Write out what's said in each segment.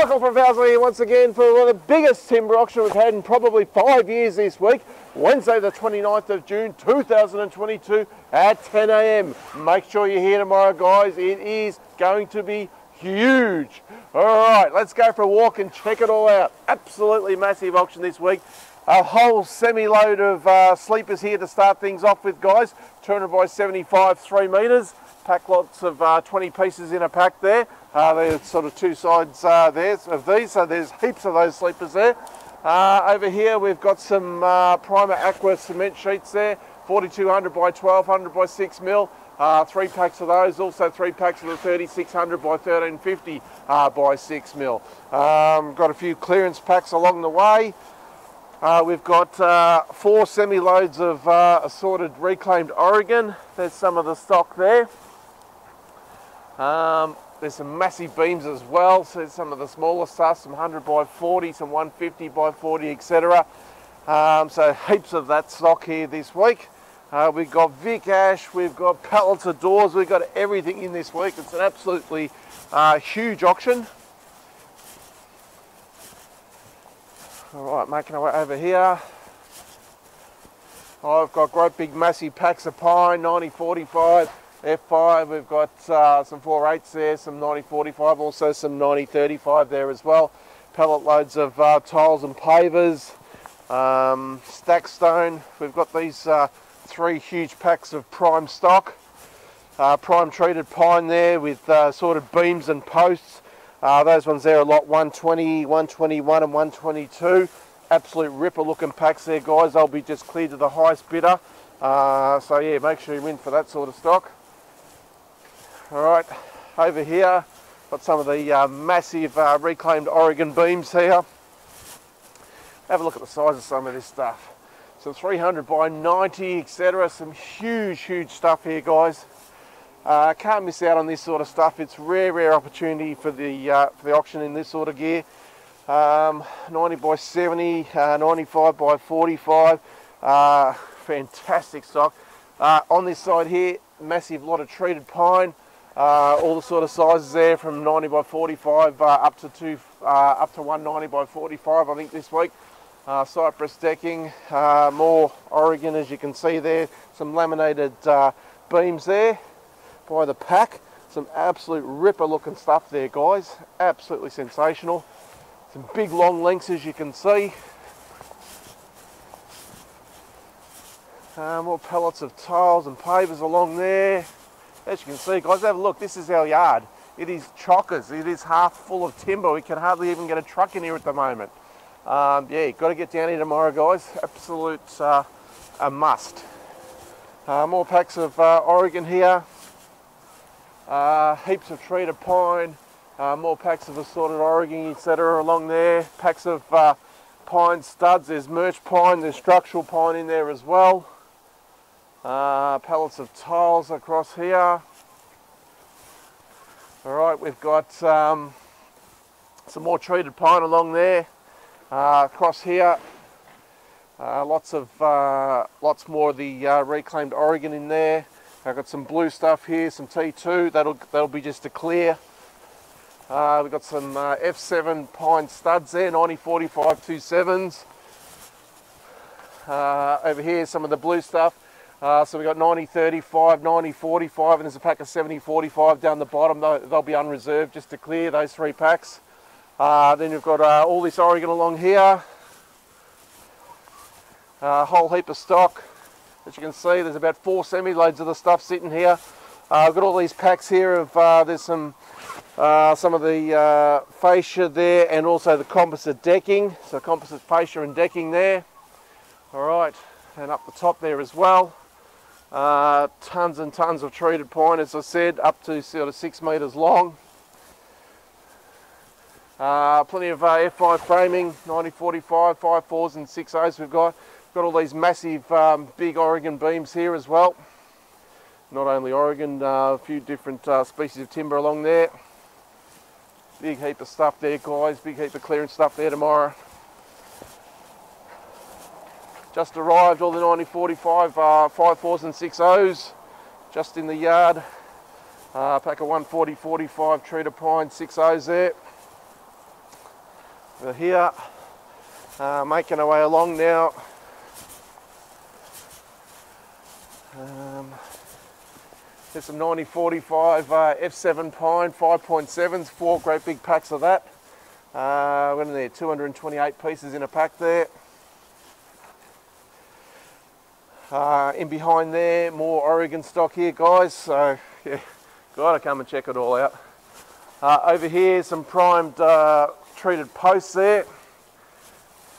Michael from Fowles here once again for one of the biggest timber auction we've had in probably 5 years this week, Wednesday the 29th of June 2022 at 10 a.m. Make sure you're here tomorrow, guys. It is going to be huge. Alright, let's go for a walk and check it all out. Absolutely massive auction this week. A whole semi-load of sleepers here to start things off with, guys. 200 by 75, 3 metres. Pack lots of 20 pieces in a pack there. There's sort of two sides there of these, so there's heaps of those sleepers there. Over here we've got some primer aqua cement sheets there. 4200 by 1200 by 6 mil. 3 packs of those, also 3 packs of the 3600 by 1350 by 6 mil. Got a few clearance packs along the way. We've got 4 semi-loads of assorted reclaimed Oregon. There's some of the stock there. There's some massive beams as well. So there's some of the smaller stuff, some 100 by 40, some 150 by 40, etc. So heaps of that stock here this week. We've got Vic Ash, we've got pallets of doors, we've got everything in this week. It's an absolutely huge auction. Alright, making our way over here. I've got great big massive packs of pine, 9045, F5. We've got some 4.8s there, some 9045, also some 9035 there as well. Pallet loads of tiles and pavers, stack stone. We've got these 3 huge packs of prime stock, prime treated pine there with assorted beams and posts. Those ones there are lot 120, 121 and 122. Absolute ripper looking packs there, guys. They'll be just cleared to the highest bidder. So yeah, make sure you're in for that sort of stock. Alright, over here, got some of the massive reclaimed Oregon beams here. Have a look at the size of some of this stuff. Some 300 by 90, etc. Some huge, huge stuff here, guys. Can't miss out on this sort of stuff. It's rare opportunity for the auction in this sort of gear. 90 by 70, 95 by 45. Fantastic stock. On this side here, massive lot of treated pine. All the sort of sizes there, from 90 by 45 up to 190 by 45. I think this week. Cypress decking, more Oregon as you can see there. Some laminated beams there. By the pack, some absolute ripper looking stuff there, guys. Absolutely sensational. Some big long lengths as you can see. More pallets of tiles and pavers along there. As you can see, guys, have a look. This is our yard. It is chockers. It is half full of timber. We can hardly even get a truck in here at the moment. Yeah, got to get down here tomorrow, guys. Absolute a must. More packs of Oregon here. Heaps of treated pine, more packs of assorted Oregon, etc. along there. Packs of pine studs, there's merch pine, there's structural pine in there as well. Pallets of tiles across here. Alright, we've got some more treated pine along there. Across here, lots more of the reclaimed Oregon in there. I've got some blue stuff here, some T2, that'll be just a clear. We've got some F7 pine studs there, 9045 27s. Over here, some of the blue stuff. So we've got 9035, 9045, and there's a pack of 7045 down the bottom. They'll be unreserved just to clear, those 3 packs. Then you've got all this Oregon along here. A whole heap of stock. As you can see, there's about 4 semi-loads of the stuff sitting here. I've got all these packs here of there's some of the fascia there, and also the composite decking. So composite fascia and decking there. All right, and up the top there as well. Tons and tons of treated pine, as I said, up to sort of 6 metres long. Plenty of F5 framing, 9045, 5.4s and 6.0s we've got. Got all these massive big Oregon beams here as well. Not only Oregon, a few different species of timber along there. Big heap of stuff there, guys. Big heap of clearance stuff there tomorrow. Just arrived, all the 9045 5.4s and 6.0s just in the yard. Pack of 140 45 treated pine 6.0s there. We're here, making our way along now. There's some 9045 F7 pine, 5.7s, 4 great big packs of that. We're in there, 228 pieces in a pack there. In behind there, more Oregon stock here, guys. So, yeah, gotta come and check it all out. Over here, some primed treated posts there.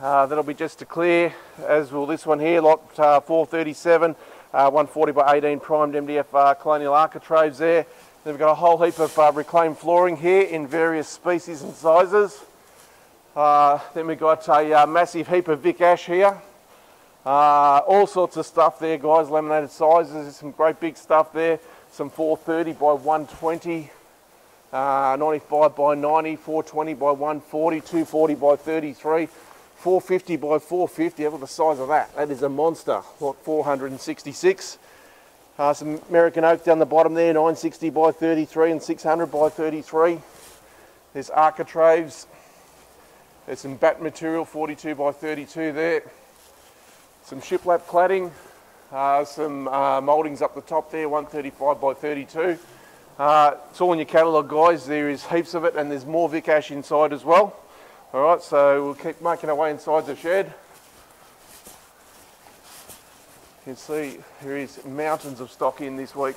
That'll be just to clear, as will this one here, lot 437, 140 by 18 primed MDF colonial architraves there. Then we've got a whole heap of reclaimed flooring here in various species and sizes. Then we've got a massive heap of Vic Ash here. All sorts of stuff there, guys, laminated sizes. There's some great big stuff there, some 430 by 120, 95 by 90, 420 by 140, 240 by 33, 450 by 450. Look at the size of that. That is a monster. What, 466. Some American oak down the bottom there, 960 by 33 and 600 by 33. There's architraves. There's some bat material, 42 by 32 there. Some shiplap cladding, some mouldings up the top there, 135 by 32. It's all in your catalogue, guys. There is heaps of it, and there's more Vic Ash inside as well. All right, so we'll keep making our way inside the shed. You can see there is mountains of stock in this week.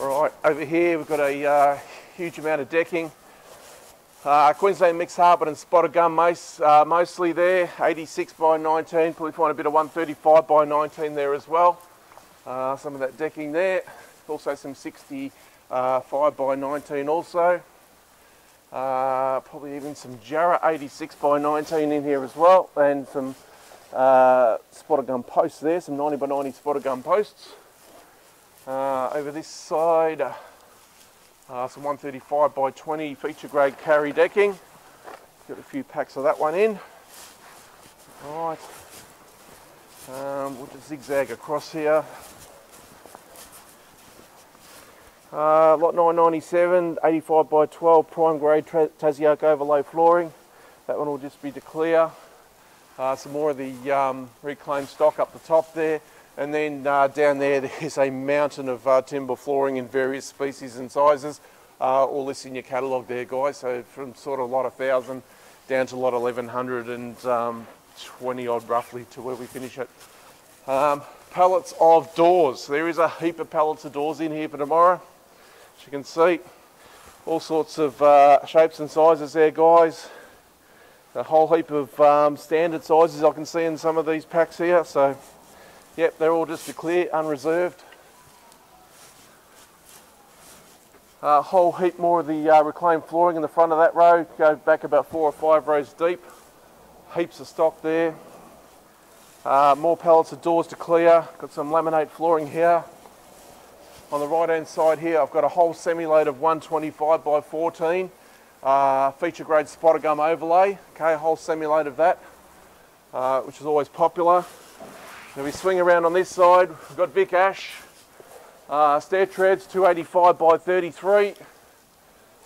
All right, over here we've got a huge amount of decking. Queensland mixed hardwood and spotted gum mostly there, 86 by 19, probably find a bit of 135 by 19 there as well. Some of that decking there, also some 65 by 19 also. Probably even some Jarrah 86 by 19 in here as well, and some spotted gum posts there, some 90 by 90 spotted gum posts. Over this side, some 135 by 20 feature grade carry decking. Got a few packs of that one in. All right, we'll just zigzag across here. Lot 997, 85 by 12 prime grade Tassie oak overlay flooring. That one will just be to clear. Some more of the reclaimed stock up the top there. And then down there, there's a mountain of timber flooring in various species and sizes. All this in your catalogue there, guys. So from sort of lot 1,000 down to lot 1,120 odd roughly to where we finish it. Pallets of doors. There is a heap of pallets of doors in here for tomorrow. As you can see, all sorts of shapes and sizes there, guys. A whole heap of standard sizes I can see in some of these packs here. So. Yep, they're all just to clear, unreserved. A whole heap more of the reclaimed flooring in the front of that row. Go back about 4 or 5 rows deep. Heaps of stock there. More pallets of doors to clear. Got some laminate flooring here. On the right-hand side here, I've got a whole semi-load of 125 by 14. Feature grade spotted gum overlay. Okay, a whole semi-load of that, which is always popular. Now we swing around on this side, we've got Vic Ash, stair treads, 285 by 33,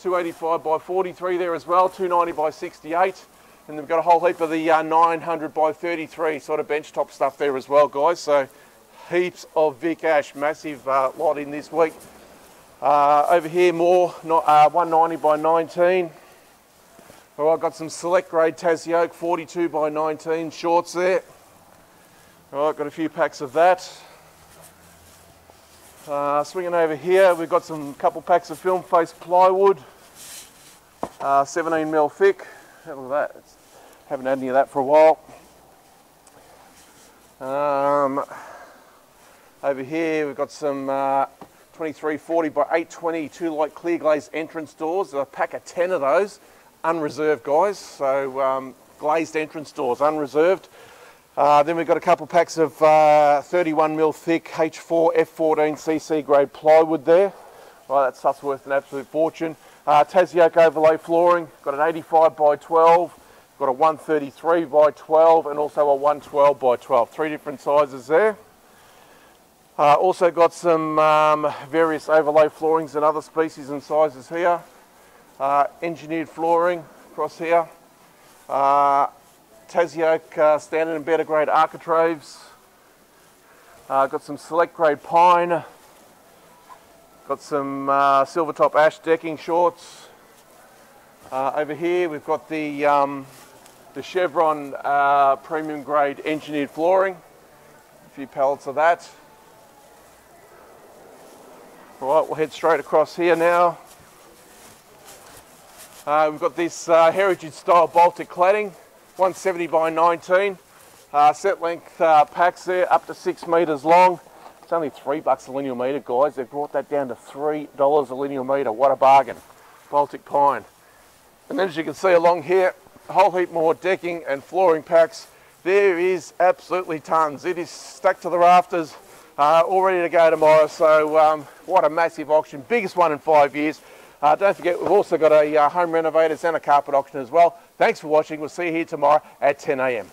285 by 43 there as well, 290 by 68, and we've got a whole heap of the 900 by 33 sort of benchtop stuff there as well, guys. So heaps of Vic Ash, massive lot in this week. Over here more, 190 by 19. Well, I've got some select grade Tassie oak, 42 by 19 shorts there. All right, got a few packs of that. Swinging over here, we've got some couple packs of film face plywood, 17 mil thick. Look at that, haven't had any of that for a while. Over here, we've got some 2340 by 820 2-light clear glazed entrance doors. There's a pack of 10 of those, unreserved, guys. So glazed entrance doors, unreserved. Then we've got a couple packs of 31 mil thick H4 F14 CC grade plywood there. Right, that stuff's worth an absolute fortune. Tassie oak overlay flooring, got an 85 by 12, got a 133 by 12 and also a 112 by 12. 3 different sizes there. Also got some various overlay floorings and other species and sizes here. engineered flooring across here, Tassie oak standard and better grade architraves, got some select grade pine, got some silver top ash decking shorts. Over here we've got the Chevron premium grade engineered flooring, a few pallets of that. Right, we'll head straight across here now. We've got this heritage style Baltic cladding, 170 by 19, set length packs there, up to 6 meters long. It's only $3 a linear meter, guys. They've brought that down to $3 a linear meter. What a bargain. Baltic pine. And then as you can see along here, a whole heap more decking and flooring packs. There is absolutely tons. It is stacked to the rafters, all ready to go tomorrow. So what a massive auction, biggest one in 5 years. Don't forget, we've also got a home renovators and a carpet auction as well. Thanks for watching. We'll see you here tomorrow at 10 a.m.